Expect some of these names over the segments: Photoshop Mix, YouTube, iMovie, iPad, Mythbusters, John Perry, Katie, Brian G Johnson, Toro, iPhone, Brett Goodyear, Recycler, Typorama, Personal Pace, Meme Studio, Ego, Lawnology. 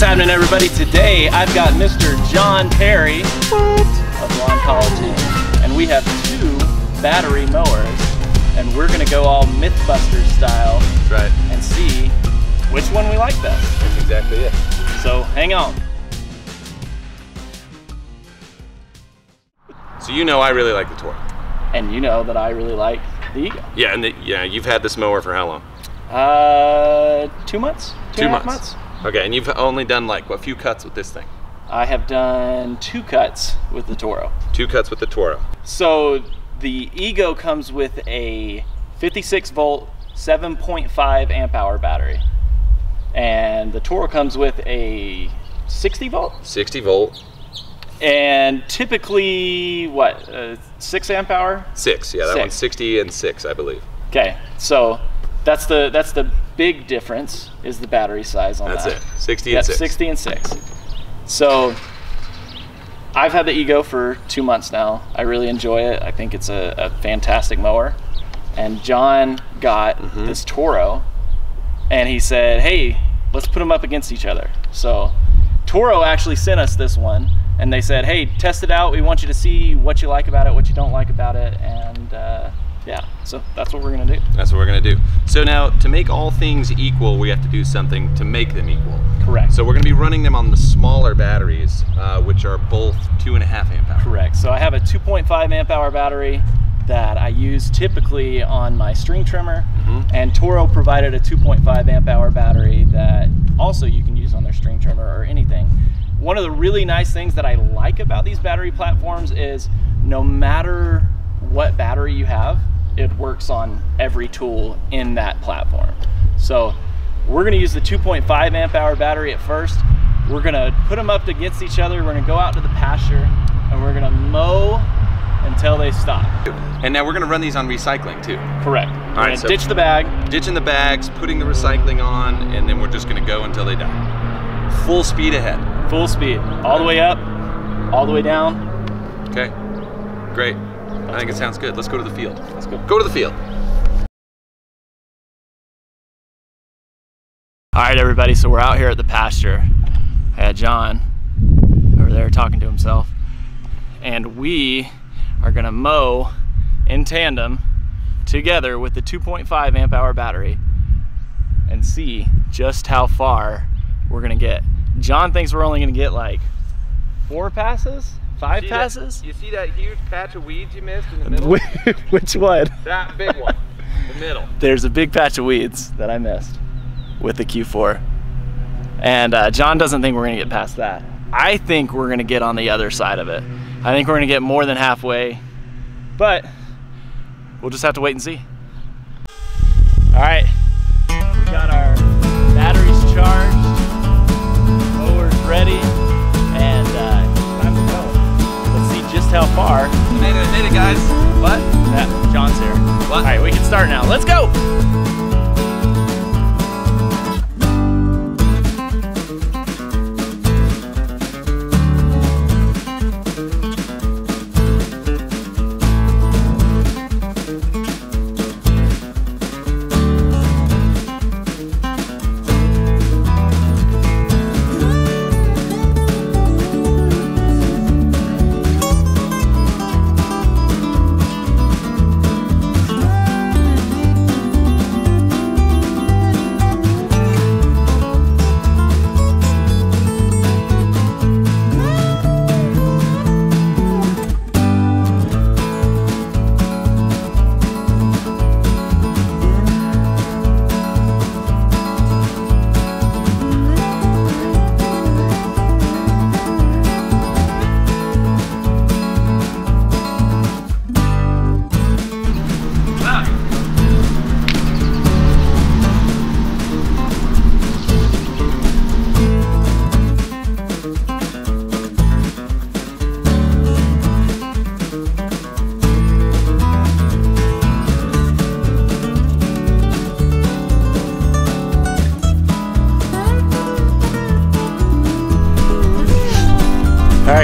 What's happening, everybody? Today I've got Mr. John Perry of Lawnology, and we have two battery mowers, and we're gonna go all Mythbusters style. That's right. And see which one we like best. That's exactly it. So hang on. So you know I really like the Toro. And you know that I really like the Ego. Yeah, and you've had this mower for how long? 2 months? Two and a half months. Okay, and you've only done like a few cuts with this thing? I have done 2 cuts with the Toro. 2 cuts with the Toro. So the Ego comes with a 56 volt, 7.5 amp hour battery. And the Toro comes with a 60 volt? 60 volt. And typically, what, 6 amp hour? 6, yeah, that one's 60 and 6, I believe. Okay, so that's the big difference is the battery size on that. That's it, 60 and 6. 60 and 6. So I've had the Ego for 2 months now. I really enjoy it. I think it's a fantastic mower. And John got this Toro, and he said, hey, let's put them up against each other. So Toro actually sent us this one. And they said, hey, test it out. We want you to see what you like about it, what you don't like about it. And yeah, so that's what we're gonna do. That's what we're gonna do. So now, to make all things equal, we have to do something to make them equal. Correct. So we're gonna be running them on the smaller batteries, which are both 2.5 amp hour. Correct, so I have a 2.5 amp hour battery that I use typically on my string trimmer. And Toro provided a 2.5 amp hour battery that also you can use on their string trimmer or anything. One of the really nice things that I like about these battery platforms is no matter what battery you have, it works on every tool in that platform. So we're gonna use the 2.5 amp hour battery at first. We're gonna put them up against each other. We're gonna go out to the pasture and we're gonna mow until they stop. And now we're gonna run these on recycling too. Correct. All right, so ditch the bag. Ditching the bags, putting the recycling on, and then we're just gonna go until they die. Full speed ahead. Full speed, all the way up, all the way down. Okay, great. I think it sounds good. Let's go to the field. Let's go. Go to the field. All right, everybody, so we're out here at the pasture. I had John over there talking to himself. And we are gonna mow in tandem together with the 2.5 amp hour battery and see just how far we're gonna get. John thinks we're only gonna get like 4 passes, 5 passes. You see that huge patch of weeds you missed in the middle? Which one? That big one, the middle. There's a big patch of weeds that I missed with the Q4. And John doesn't think we're gonna get past that. I think we're gonna get on the other side of it. I think we're gonna get more than halfway, but we'll just have to wait and see. All right, we got our batteries charged. Ready, and time to go. Let's see just how far. Made it, guys. What? Yeah, John's here. What? All right, we can start now. Let's go.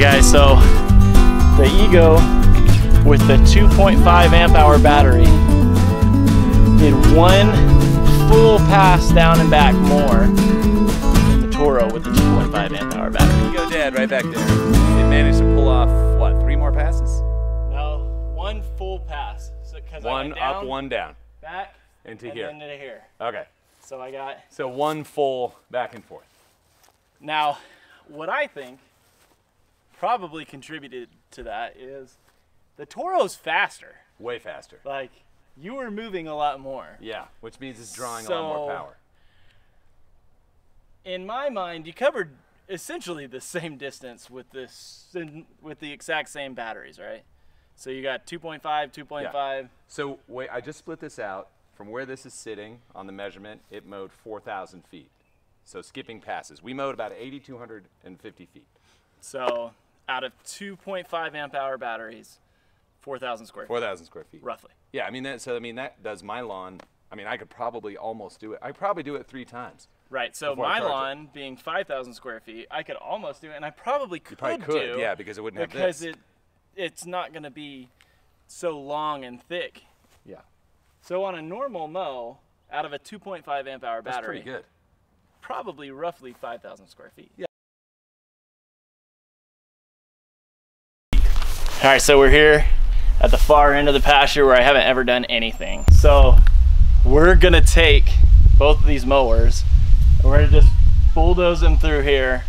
Guys, so the Ego with the 2.5 amp hour battery did 1 full pass down and back more than the Toro. Toro with a 2.5 amp hour battery. Ego Dad right back there. It managed to pull off, what, 3 more passes? No, 1 full pass. So, one down, up, 1 down. Back, into and here. Into here. Okay. So I got... So 1 full back and forth. Now, what I think probably contributed to that is the Toro's faster. Way faster. Like, you were moving a lot more. Yeah, which means it's drawing a lot more power. In my mind, you covered essentially the same distance with this, with the exact same batteries, right? So you got 2.5, 2.5. Yeah. So wait, I just split this out. From where this is sitting on the measurement, it mowed 4,000 feet. So skipping passes. We mowed about 8,250 feet. So out of 2.5 amp hour batteries, 4,000 square feet. 4,000 square feet. Roughly. Yeah, I mean, that does my lawn. I mean, I could probably almost do it. I probably do it 3 times. Right, so my lawn being 5,000 square feet, I could almost do it, and I probably could do. You probably could, yeah, because it wouldn't have this. Because it's not going to be so long and thick. Yeah. So on a normal mow, out of a 2.5 amp hour battery, that's pretty good. Probably roughly 5,000 square feet. Yeah. All right, so we're here at the far end of the pasture where I haven't ever done anything. So we're going to take both of these mowers, and we're going to just bulldoze them through here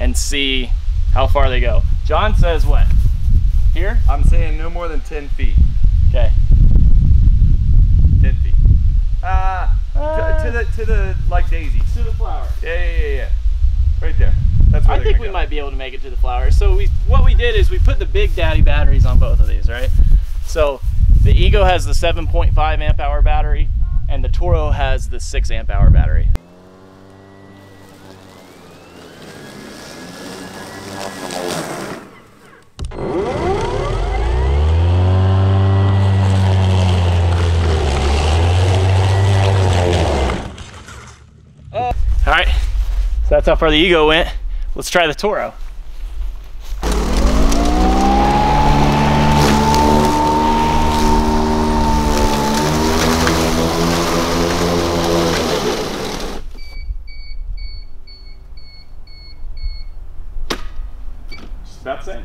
and see how far they go. John says what? Here? I'm saying no more than 10 feet. Okay. 10 feet. To the like daisies. To the flower. Yeah. Right there. That's where I think we might be able to make it to the flower. So what we did is we put the Big Daddy batteries on both of these, right? So the Ego has the 7.5 amp hour battery, and the Toro has the 6 amp hour battery. All right, so that's how far the Ego went. Let's try the Toro. About the same.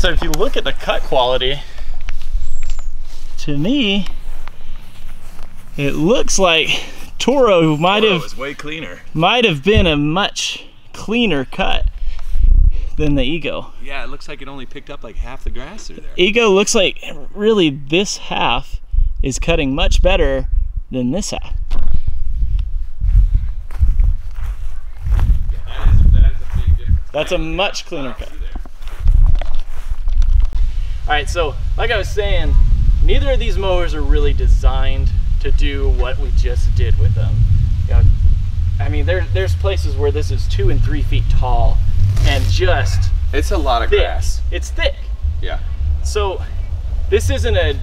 So if you look at the cut quality, to me, it looks like Toro might have been a much cleaner cut than the Ego. Yeah, it looks like it only picked up like half the grass through there. Ego looks like really this half is cutting much better than this half. Yeah, that is a big difference. That's a much cleaner cut. All right, so like I was saying, neither of these mowers are really designed to do what we just did with them. You know, I mean, there's places where this is 2 and 3 feet tall and just it's a lot of grass. It's thick. Yeah. So this isn't a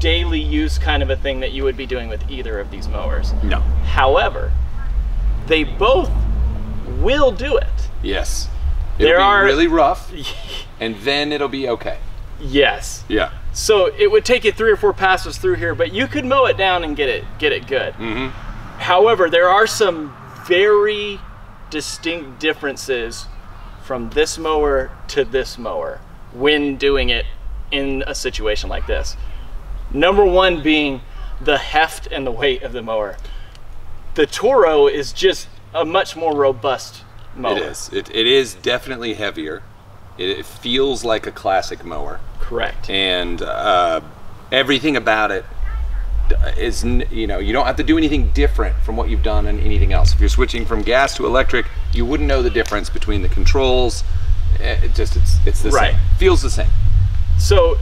daily use kind of a thing that you would be doing with either of these mowers. No. However, they both will do it. Yes. It'll be really rough, and then it'll be okay. Yes. Yeah. So it would take you 3 or 4 passes through here, but you could mow it down and get it good. Mm-hmm. However, there are some very distinct differences from this mower to this mower when doing it in a situation like this. Number 1 being the heft and the weight of the mower. The Toro is just a much more robust mower. It is. It is definitely heavier. It feels like a classic mower. Correct. And everything about it is, you know, you don't have to do anything different from what you've done in anything else. If you're switching from gas to electric, you wouldn't know the difference between the controls. It just, it's the same. Feels the same. So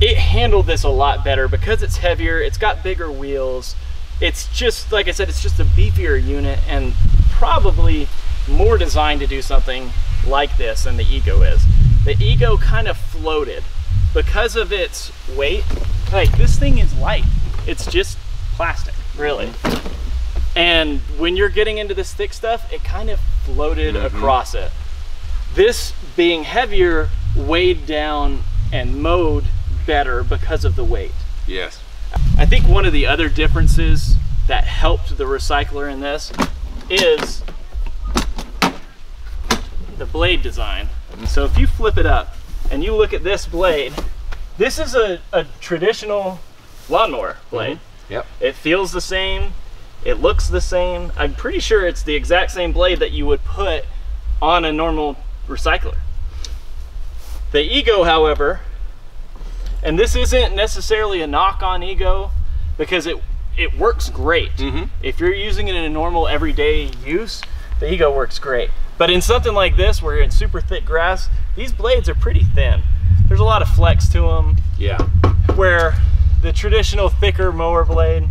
it handled this a lot better because it's heavier, it's got bigger wheels. It's just, like I said, it's just a beefier unit and probably more designed to do something like this than the Ego is. The Ego kind of floated because of its weight. Like, this thing is light. It's just plastic, really. And when you're getting into this thick stuff, it kind of floated across it. This being heavier weighed down and mowed better because of the weight. Yes. I think one of the other differences that helped the recycler in this is the blade design. So if you flip it up and you look at this blade, this is a traditional lawnmower blade. Yep. It feels the same, it looks the same. I'm pretty sure it's the exact same blade that you would put on a normal recycler. The Ego, however, and this isn't necessarily a knock on Ego because it works great. If you're using it in a normal everyday use, the Ego works great. But in something like this where you're in super thick grass, these blades are pretty thin. There's a lot of flex to them. Yeah. Where the traditional thicker mower blade,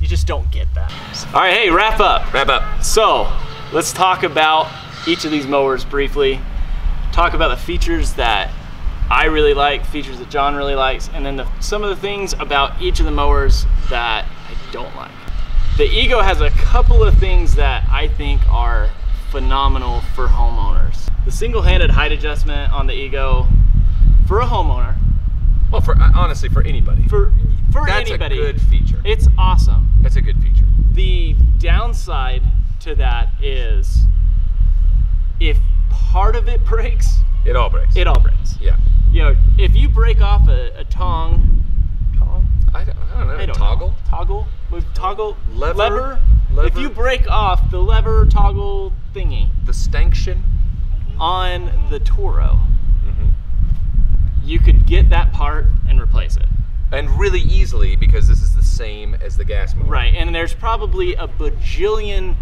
you just don't get that. All right, hey, wrap up. Wrap up. So let's talk about each of these mowers briefly. Talk about the features that I really like, features that John really likes, and then some of the things about each of the mowers that I don't like. The Ego has a couple of things that I think are phenomenal for homeowners. The single-handed height adjustment on the Ego for a homeowner. Well, for honestly, for anybody. For anybody. That's a good feature. It's awesome. That's a good feature. The downside to that is if part of it breaks, it all breaks. It all breaks. Yeah. You know, if you break off a tong? I don't know. Toggle? Toggle? Toggle? Lever? If you break off the lever toggle thingy. The stanchion? On the Toro. You could get that part and replace it. And really easily because this is the same as the gas motor. Right, and there's probably a bajillion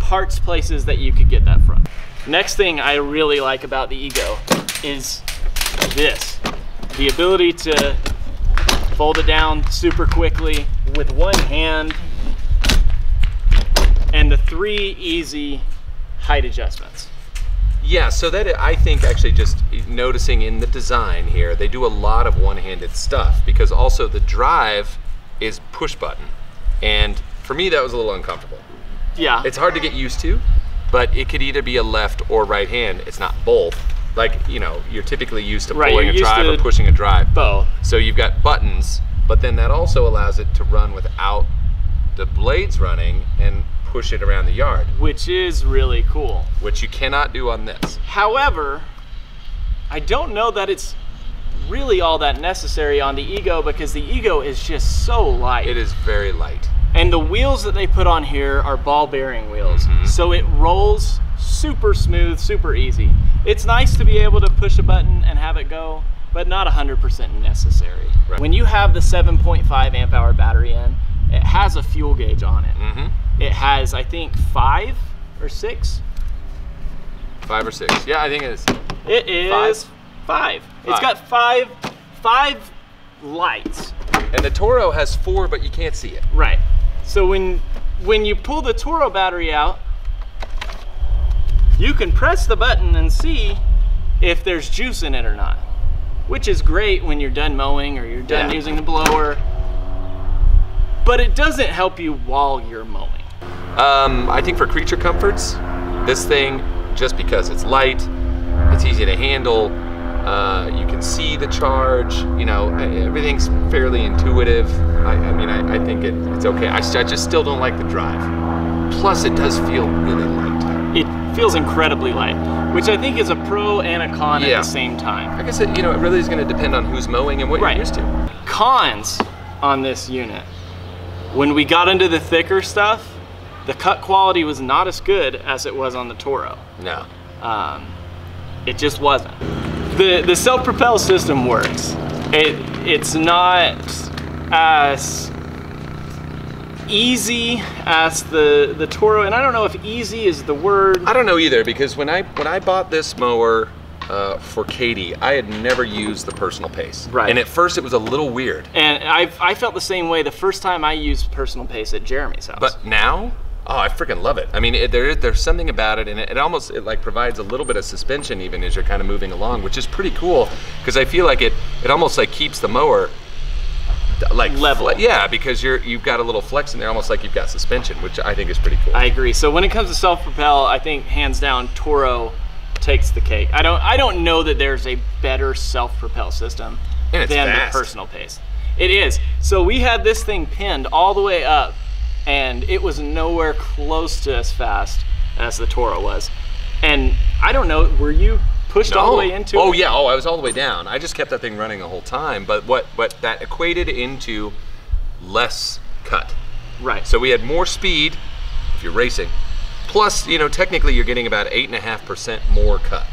parts places that you could get that from. Next thing I really like about the Ego is this. The ability to fold it down super quickly with one hand and the three easy height adjustments. Yeah, so that I think actually just noticing in the design here, they do a lot of one-handed stuff because also the drive is push button. And for me, that was a little uncomfortable. Yeah. It's hard to get used to. But it could either be a left or right hand. It's not both. Like, you know, you're typically used to pulling a drive or pushing a drive. Both. So you've got buttons, but then that also allows it to run without the blades running and push it around the yard. Which is really cool. Which you cannot do on this. However, I don't know that it's really all that necessary on the Ego because the Ego is just so light. It is very light. And the wheels that they put on here are ball bearing wheels. So it rolls super smooth, super easy. It's nice to be able to push a button and have it go, but not 100% necessary. Right. When you have the 7.5 amp hour battery in, it has a fuel gauge on it. It has, I think, 5 or 6? 5 or 6, yeah, I think it is. It is five. It's got five lights. And the Toro has 4, but you can't see it. Right. So when you pull the Toro battery out, you can press the button and see if there's juice in it or not, which is great when you're done mowing or you're done using the blower, but it doesn't help you while you're mowing. I think for creature comforts, this thing, just because it's light, it's easy to handle, you can see the charge, you know, everything's fairly intuitive. I mean, I think it's okay. I just still don't like the drive. Plus, it does feel really light. It feels incredibly light, which I think is a pro and a con at the same time. I guess, you know, it really is gonna depend on who's mowing and what you're used to. Cons on this unit. When we got into the thicker stuff, the cut quality was not as good as it was on the Toro. No. It just wasn't. The self-propel system works. It's not as easy as the Toro, and I don't know if easy is the word. I don't know either, because when I bought this mower for Katie, I had never used the Personal Pace. Right. And at first it was a little weird. And I felt the same way the first time I used Personal Pace at Jeremy's house. But now, oh, I freaking love it. I mean, there's something about it, and it almost like provides a little bit of suspension even as you're kind of moving along, which is pretty cool, because I feel like it almost like keeps the mower like level. Yeah, because you've got a little flex in there, almost like you've got suspension, which I think is pretty cool. I agree. So when it comes to self-propel, I think hands down Toro takes the cake. I don't know that there's a better self-propel system than fast. The Personal Pace. It is. So we had this thing pinned all the way up, and it was nowhere close to as fast as the Toro was. And I don't know, were you pushed all the way into it? Oh yeah, I was all the way down. I just kept that thing running the whole time, but what that equated into less cut. Right. So we had more speed, if you're racing, plus, you know, technically you're getting about 8.5% more cut.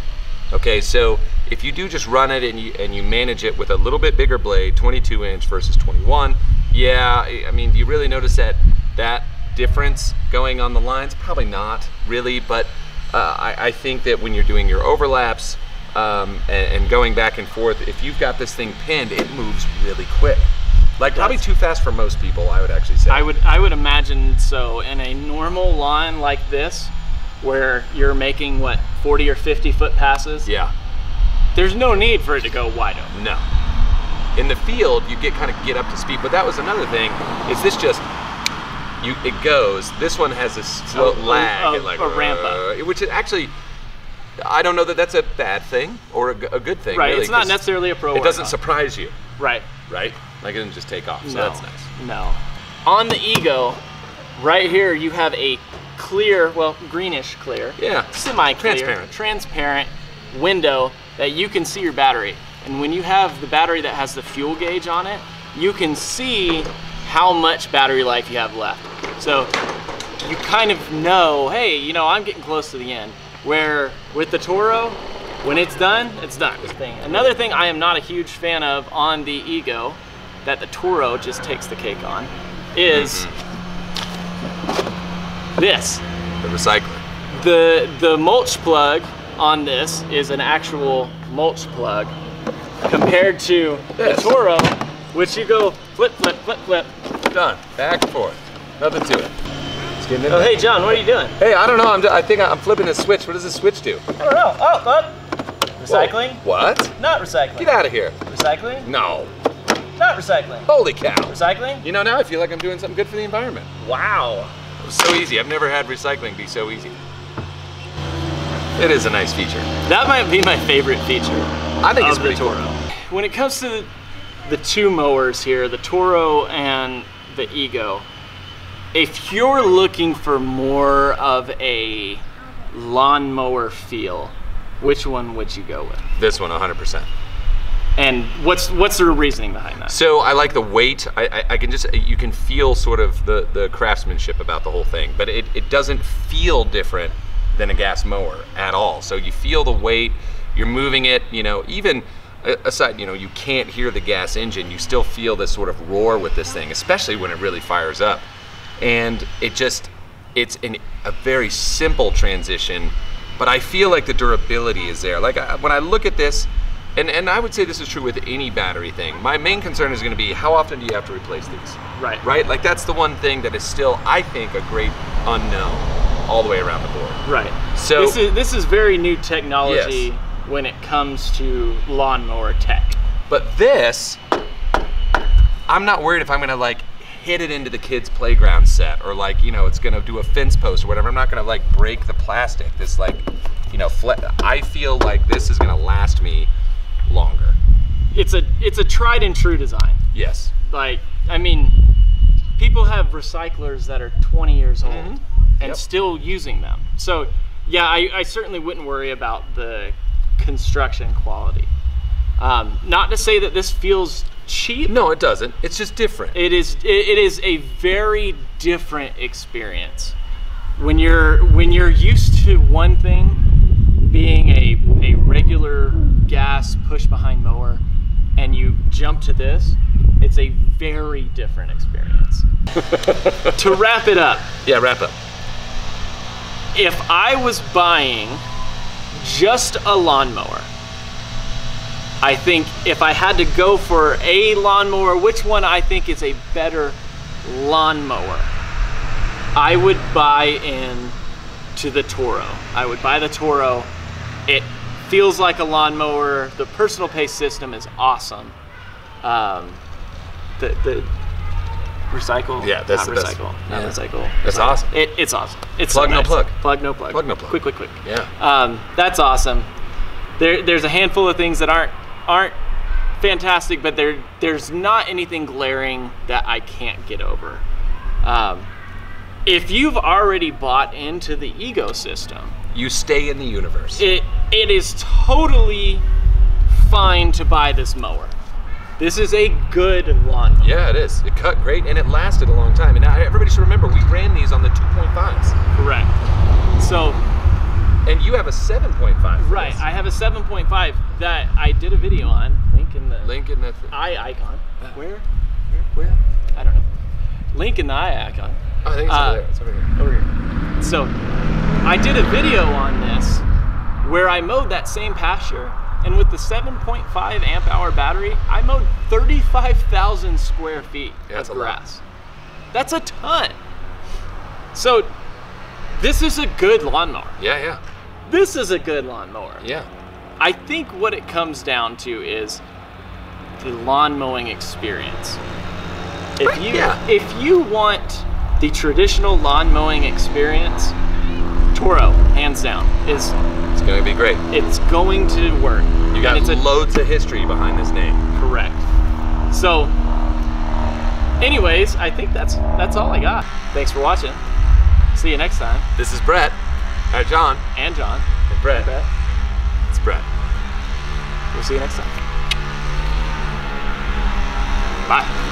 Okay, so if you do just run it and you manage it with a little bit bigger blade, 22 inch versus 21, yeah, I mean, do you really notice that difference going on the lines? Probably not really, but I think that when you're doing your overlaps and going back and forth, if you've got this thing pinned, it moves really quick. Like probably too fast for most people, I would actually say. I would imagine so. In a normal line like this, where you're making what, 40 or 50 foot passes? Yeah. There's no need for it to go wide open. No. In the field, you kind of get up to speed, but that was another thing. Is this just? It goes. This one has a slow lag, a ramp up, which is actually, I don't know that that's a bad thing or a good thing. Right, really, it's not necessarily a pro. It doesn't surprise you. Right. Right. Like it didn't just take off. So no, that's nice. No. On the Ego, right here you have a clear, well, greenish clear, yeah, semi-clear, transparent window that you can see your battery. And when you have the battery that has the fuel gauge on it, you can see how much battery life you have left. So you kind of know, hey, you know, I'm getting close to the end. Where with the Toro, when it's done, it's done. Another thing I am not a huge fan of on the Ego that the Toro just takes the cake on is this. The recycler. The mulch plug on this is an actual mulch plug compared to the Toro, which you go flip, flip, flip, flip. Done. Back and forth. Nothing to it. It's getting in there. Hey, John, what are you doing? Hey, I don't know. I think I'm flipping a switch. What does the switch do? I don't know. Oh, recycling. Whoa. What? Not recycling. Get out of here. Recycling? No. Not recycling. Holy cow. Recycling? You know, now I feel like I'm doing something good for the environment. Wow. It was so easy. I've never had recycling be so easy. It is a nice feature. That might be my favorite feature. I think it's pretty cool. When it comes to the two mowers here, the Toro and the Ego, if you're looking for more of a lawnmower feel, which one would you go with? This one, 100%. And what's the reasoning behind that? So I like the weight. I can just, you can feel sort of the craftsmanship about the whole thing, but it doesn't feel different than a gas mower at all. So you feel the weight, you're moving it, you know, even aside, you know, you can't hear the gas engine, you still feel this sort of roar with this thing, especially when it really fires up. And it's a very simple transition, but I feel like the durability is there. Like when I look at this, and I would say this is true with any battery thing, my main concern is going to be how often do you have to replace these? Right. Right? Like that's the one thing that is still, I think, a great unknown all the way around the board. Right. So this is very new technology. Yes. When it comes to lawnmower tech. But this, I'm not worried if I'm gonna like hit it into the kids' playground set or like, you know, it's gonna do a fence post or whatever. I'm not gonna like break the plastic. This like, you know, I feel like this is gonna last me longer. It's a tried and true design. Yes. Like, I mean, people have recyclers that are 20 years old and still using them. So yeah, I certainly wouldn't worry about the construction quality. Not to say that this feels cheap. No, it doesn't. It's just different. It is a very different experience. When you're used to one thing being a regular gas push behind mower and you jump to this, It's a very different experience. To wrap it up. Yeah, wrap up. If I was buying just a lawnmower, I think if I had to go for a lawnmower, which one I think is a better lawnmower, I would buy in to the Toro. I would buy the Toro. It feels like a lawnmower. The Personal Pace system is awesome. The recycle. Yeah, that's the best. Not recycle. That's awesome. It's awesome. It's plug, so nice. No plug. Plug, no plug. Plug, no plug. Quick, quick, quick. Yeah. That's awesome. There's a handful of things that aren't fantastic, but there's not anything glaring that I can't get over. If you've already bought into the Ego system, you stay in the universe. It is totally fine to buy this mower. This is a good lawnmower. Yeah, it is. It cut great and it lasted a long time. And everybody should remember, we ran these on the 2.5s. Correct. So. And you have a 7.5. Right, I have a 7.5 that I did a video on. Link in the eye icon. Where? I don't know. Link in the eye icon. Oh, I think it's over there. It's over here. Over here. So I did a video on this where I mowed that same pasture, and with the 7.5 amp hour battery, I mowed 35,000 square feet of grass. That's a ton. So this is a good lawnmower. Yeah, yeah. This is a good lawnmower. Yeah. I think what it comes down to is the lawn mowing experience. If you want the traditional lawn mowing experience, Toro, hands down, is... It's going to be great. It's going to work. You got loads of history behind this name. Correct. So, anyways, I think that's all I got. Thanks for watching. See you next time. This is Brett. All right, John. And John. And Brett. It's Brett. We'll see you next time. Bye.